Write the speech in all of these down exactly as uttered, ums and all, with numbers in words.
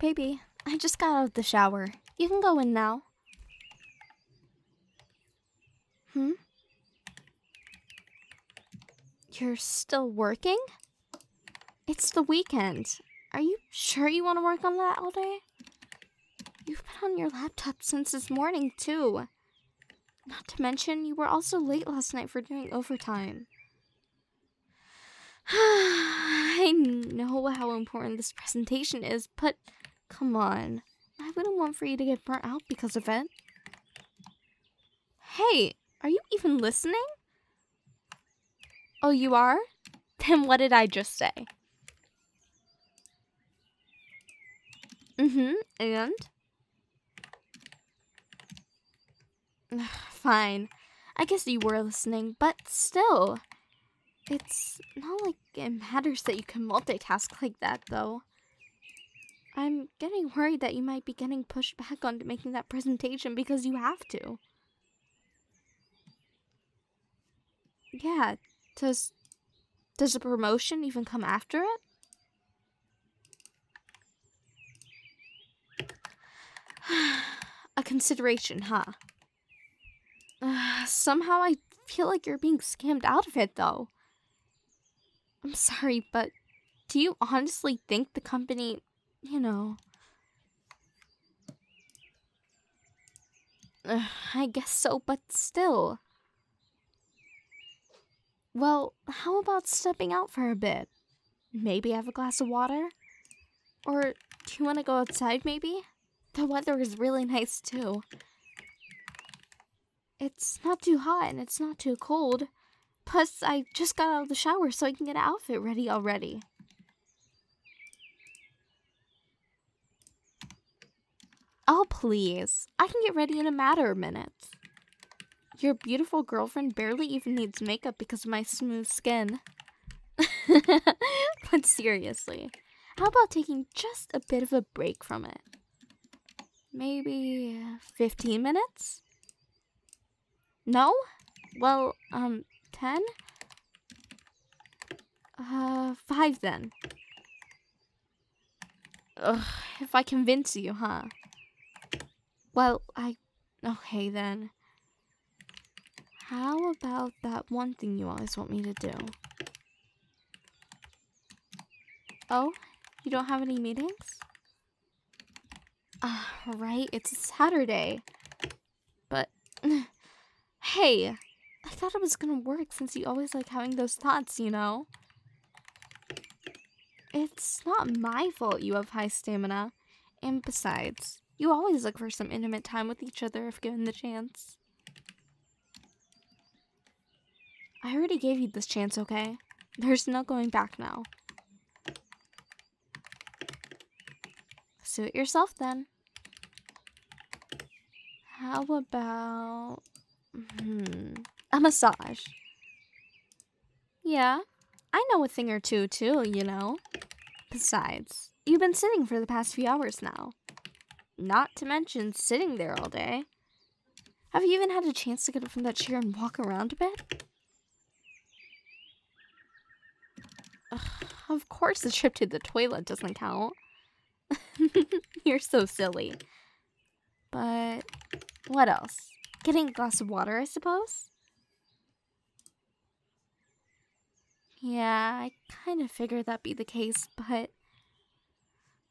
Baby, I just got out of the shower. You can go in now. Hmm? You're still working? It's the weekend. Are you sure you want to work on that all day? You've been on your laptop since this morning, too. Not to mention, you were also late last night for doing overtime. I know how important this presentation is, but come on. I wouldn't want for you to get burnt out because of it. Hey, are you even listening? Oh, you are? Then what did I just say? Mm-hmm, and? Ugh, fine. I guess you were listening, but still. It's not like it matters that you can multitask like that, though. I'm getting worried that you might be getting pushed back onto making that presentation because you have to. Yeah, does... Does a promotion even come after it? A consideration, huh? Uh, somehow I feel like you're being scammed out of it, though. I'm sorry, but do you honestly think the company, you know... Uh, I guess so, but still. Well, how about stepping out for a bit? Maybe have a glass of water? Or do you want to go outside, maybe? The weather is really nice, too. It's not too hot and it's not too cold. Plus, I just got out of the shower so I can get an outfit ready already. Oh, please. I can get ready in a matter of minutes. Your beautiful girlfriend barely even needs makeup because of my smooth skin. But seriously, how about taking just a bit of a break from it? Maybe fifteen minutes? No? Well, um, ten? Uh, five then. Ugh, if I convince you, huh? Well, I... Okay then. How about that one thing you always want me to do? Oh? You don't have any meetings? Ah, uh, right, it's a Saturday. But... Hey, I thought it was gonna work since you always like having those thoughts, you know? It's not my fault you have high stamina. And besides, you always look for some intimate time with each other if given the chance. I already gave you this chance, okay? There's no going back now. Do it yourself then. How about... Hmm, a massage. Yeah, I know a thing or two too, you know. Besides, you've been sitting for the past few hours now. Not to mention sitting there all day. Have you even had a chance to get up from that chair and walk around a bit? Ugh, of course the trip to the toilet doesn't count. You're so silly. But what else? Getting a glass of water, I suppose? Yeah, I kind of figured that'd be the case, but...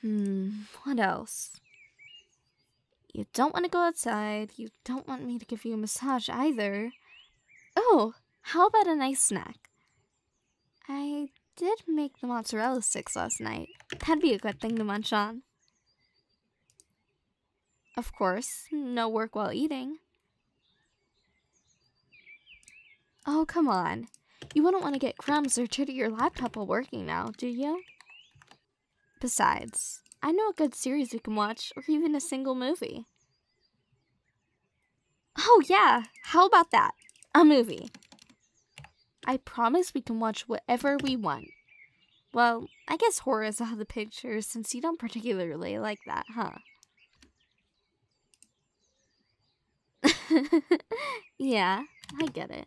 Hmm, what else? You don't want to go outside. You don't want me to give you a massage either. Oh, how about a nice snack? I did make the mozzarella sticks last night. That'd be a good thing to munch on. Of course, no work while eating. Oh, come on. You wouldn't want to get crumbs or chitter your laptop while working now, do you? Besides, I know a good series we can watch, or even a single movie. Oh yeah, how about that? A movie. I promise we can watch whatever we want. Well, I guess horror is out of the picture since you don't particularly like that, huh? Yeah, I get it.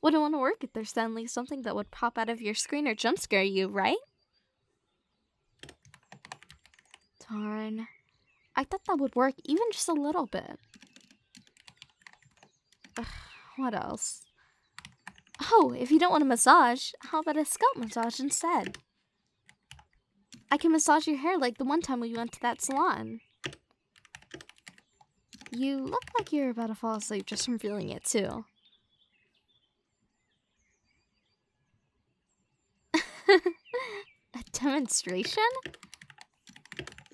Wouldn't want to work if there's suddenly something that would pop out of your screen or jump scare you, right? Darn. I thought that would work even just a little bit. Ugh, what else? Oh, if you don't want a massage, how about a scalp massage instead? I can massage your hair like the one time we went to that salon. You look like you're about to fall asleep just from feeling it, too. A demonstration?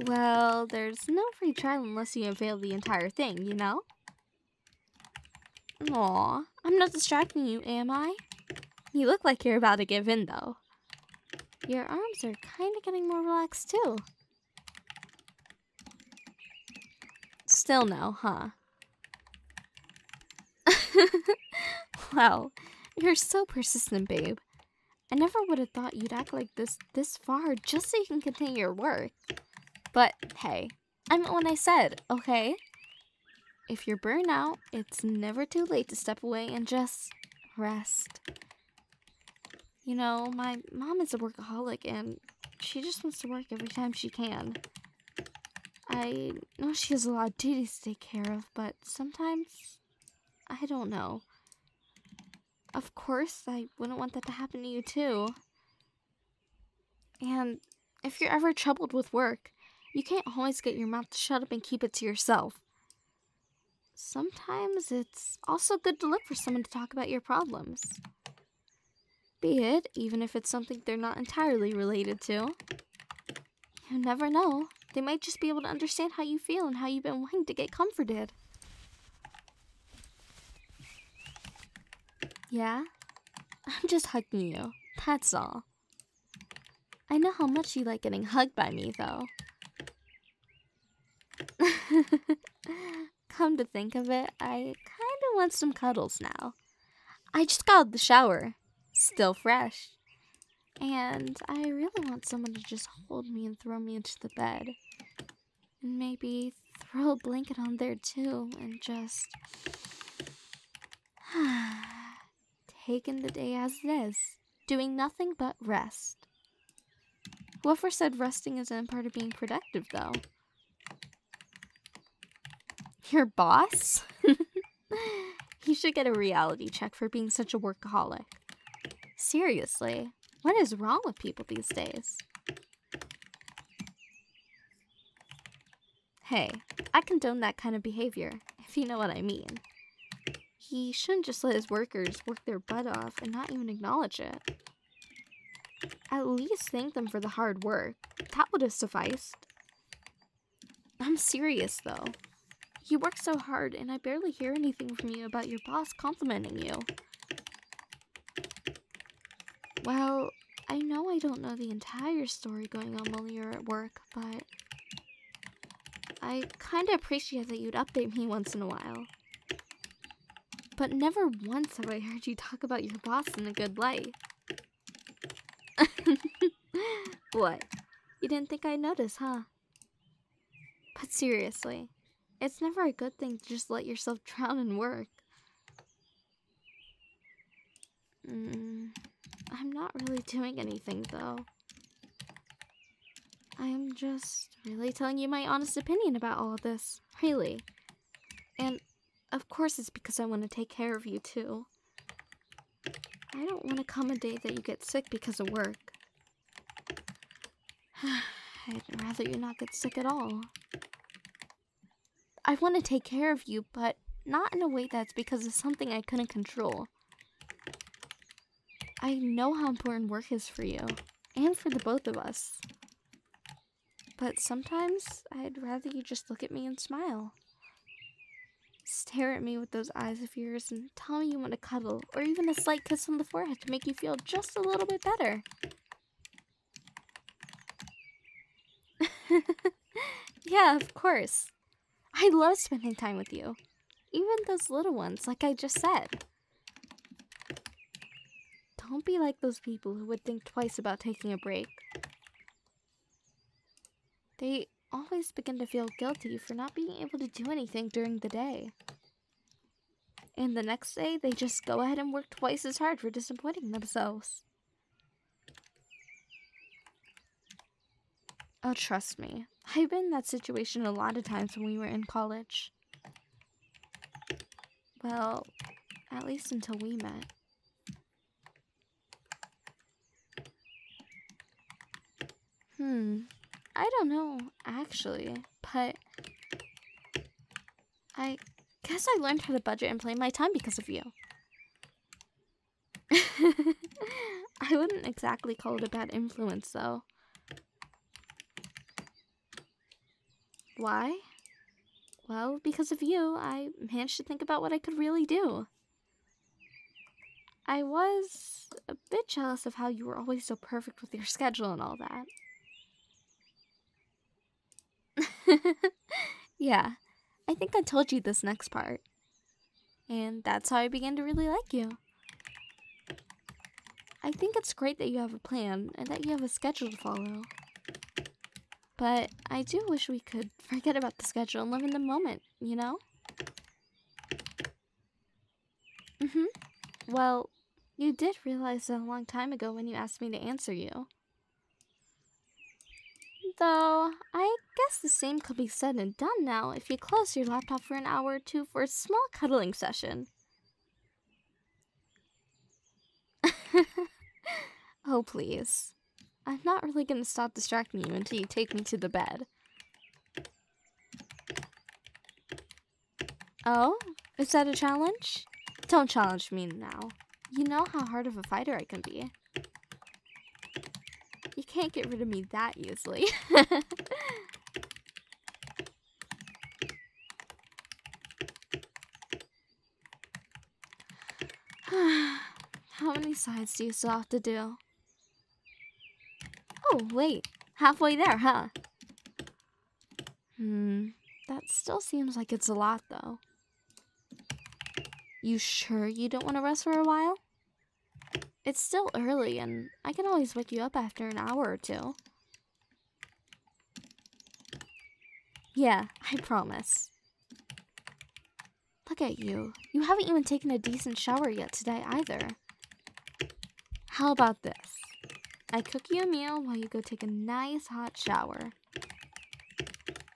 Well, there's no free trial unless you unveil the entire thing, you know? Aw, I'm not distracting you, am I? You look like you're about to give in, though. Your arms are kind of getting more relaxed, too. Still no, huh? Wow, you're so persistent, babe. I never would have thought you'd act like this this far just so you can continue your work. But, hey, I meant what I said, okay? If you're burned out, it's never too late to step away and just rest. You know, my mom is a workaholic and she just wants to work every time she can. I know she has a lot of duties to take care of, but sometimes, I don't know. Of course, I wouldn't want that to happen to you, too. And if you're ever troubled with work, you can't always get your mouth to shut up and keep it to yourself. Sometimes it's also good to look for someone to talk about your problems. Be it, even if it's something they're not entirely related to. You never know. They might just be able to understand how you feel and how you've been wanting to get comforted. Yeah? I'm just hugging you. That's all. I know how much you like getting hugged by me, though. Come to think of it, I kind of want some cuddles now. I just got out of the shower. Still fresh. And I really want someone to just hold me and throw me into the bed. And maybe throw a blanket on there too and just take in the day as it is, doing nothing but rest. Whoever said resting isn't part of being productive though? Your boss? He should get a reality check for being such a workaholic. Seriously. What is wrong with people these days? Hey, I condone that kind of behavior, if you know what I mean. He shouldn't just let his workers work their butt off and not even acknowledge it. At least thank them for the hard work. That would have sufficed. I'm serious, though. You work so hard, and I barely hear anything from you about your boss complimenting you. Well, I know I don't know the entire story going on while you're at work, but I kind of appreciate that you'd update me once in a while. But never once have I heard you talk about your boss in a good light. What? You didn't think I noticed, huh? But seriously, it's never a good thing to just let yourself drown in work. Hmm... I'm not really doing anything, though. I'm just really telling you my honest opinion about all of this, really. And, of course, it's because I want to take care of you, too. I don't want to come a day that you get sick because of work. I'd rather you not get sick at all. I want to take care of you, but not in a way that's because of something I couldn't control. I know how important work is for you, and for the both of us. But sometimes, I'd rather you just look at me and smile. Stare at me with those eyes of yours and tell me you want to cuddle, or even a slight kiss on the forehead to make you feel just a little bit better. Yeah, of course. I love spending time with you. Even those little ones, like I just said. Don't be like those people who would think twice about taking a break. They always begin to feel guilty for not being able to do anything during the day. And the next day, they just go ahead and work twice as hard for disappointing themselves. Oh, trust me. I've been in that situation a lot of times when we were in college. Well, at least until we met. Hmm, I don't know, actually, but I guess I learned how to budget and plan my time because of you. I wouldn't exactly call it a bad influence, though. Why? Well, because of you, I managed to think about what I could really do. I was a bit jealous of how you were always so perfect with your schedule and all that. Yeah, I think I told you this next part. And that's how I began to really like you. I think it's great that you have a plan and that you have a schedule to follow. But I do wish we could forget about the schedule and live in the moment, you know? Mm-hmm. Well, you did realize that a long time ago when you asked me to answer you. Though, I guess the same could be said and done now if you close your laptop for an hour or two for a small cuddling session. Oh, please. I'm not really going to stop distracting you until you take me to the bed. Oh? Is that a challenge? Don't challenge me now. You know how hard of a fighter I can be. You can't get rid of me that easily. How many sides do you still have to do? Oh, wait. Halfway there, huh? Hmm. That still seems like it's a lot, though. You sure you don't want to rest for a while? It's still early, and I can always wake you up after an hour or two. Yeah, I promise. Look at you. You haven't even taken a decent shower yet today, either. How about this? I cook you a meal while you go take a nice hot shower.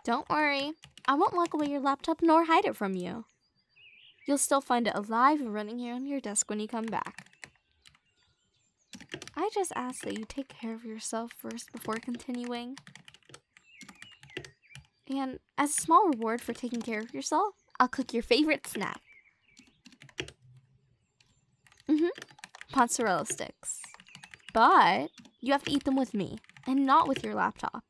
Don't worry, I won't lock away your laptop nor hide it from you. You'll still find it alive and running here on your desk when you come back. I just ask that you take care of yourself first before continuing. And as a small reward for taking care of yourself, I'll cook your favorite snack. Mm-hmm, mozzarella sticks. But you have to eat them with me, and not with your laptop.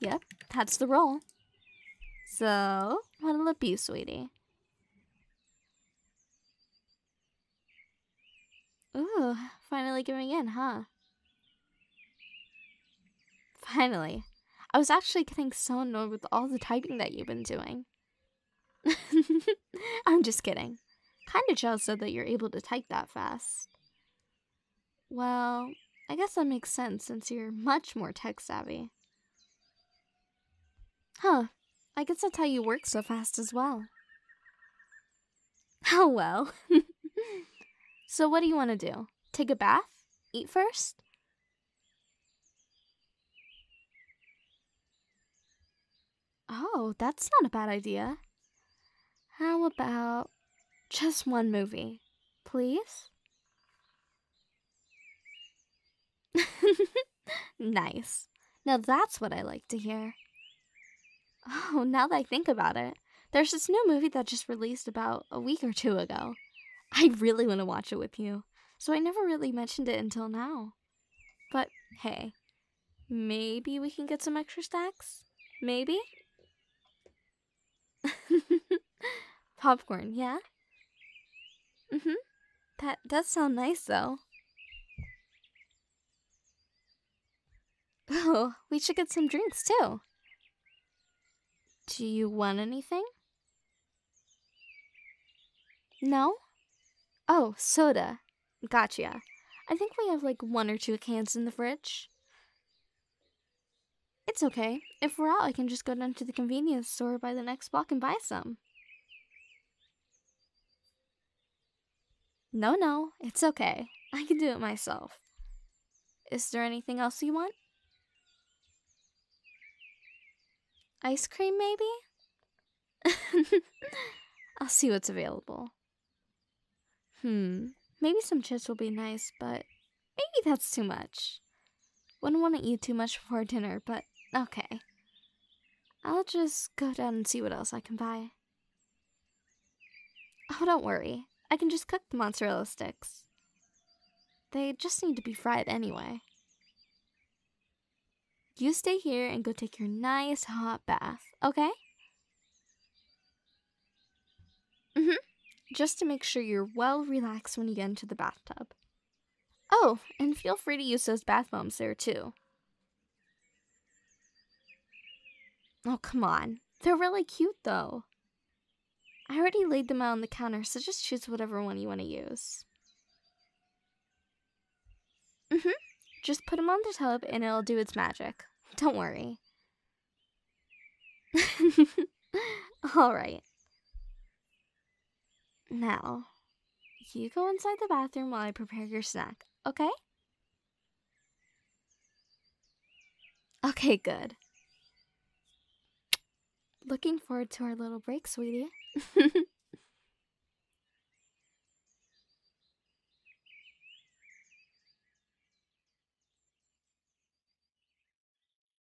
Yep, that's the rule. So, what'll it be, sweetie? Ooh, finally giving in, huh? Finally. I was actually getting so annoyed with all the typing that you've been doing. I'm just kidding. Kind of jealous though that you're able to type that fast. Well, I guess that makes sense since you're much more tech savvy. Huh, I guess that's how you work so fast as well. Oh well. So what do you want to do? Take a bath? Eat first? Oh, that's not a bad idea. How about... just one movie, please? Nice. Now that's what I like to hear. Oh, now that I think about it, there's this new movie that just released about a week or two ago. I really want to watch it with you, so I never really mentioned it until now. But hey, maybe we can get some extra snacks? Maybe? Popcorn, yeah? Mm-hmm. That does sound nice, though. Oh, we should get some drinks, too. Do you want anything? No? Oh, soda. Gotcha. I think we have, like, one or two cans in the fridge. It's okay. If we're out, I can just go down to the convenience store by the next block and buy some. No, no, it's okay. I can do it myself. Is there anything else you want? Ice cream, maybe? I'll see what's available. Hmm, maybe some chips will be nice, but maybe that's too much. Wouldn't want to eat too much before dinner, but okay. I'll just go down and see what else I can buy. Oh, don't worry. I can just cook the mozzarella sticks. They just need to be fried anyway. You stay here and go take your nice hot bath, okay? Mm-hmm. Just to make sure you're well relaxed when you get into the bathtub. Oh, and feel free to use those bath bombs there too. Oh, come on. They're really cute though. I already laid them out on the counter, so just choose whatever one you want to use. Mm-hmm. Just put them on the tub and it'll do its magic. Don't worry. Alright. Now, you go inside the bathroom while I prepare your snack, okay? Okay, good. Looking forward to our little break, sweetie.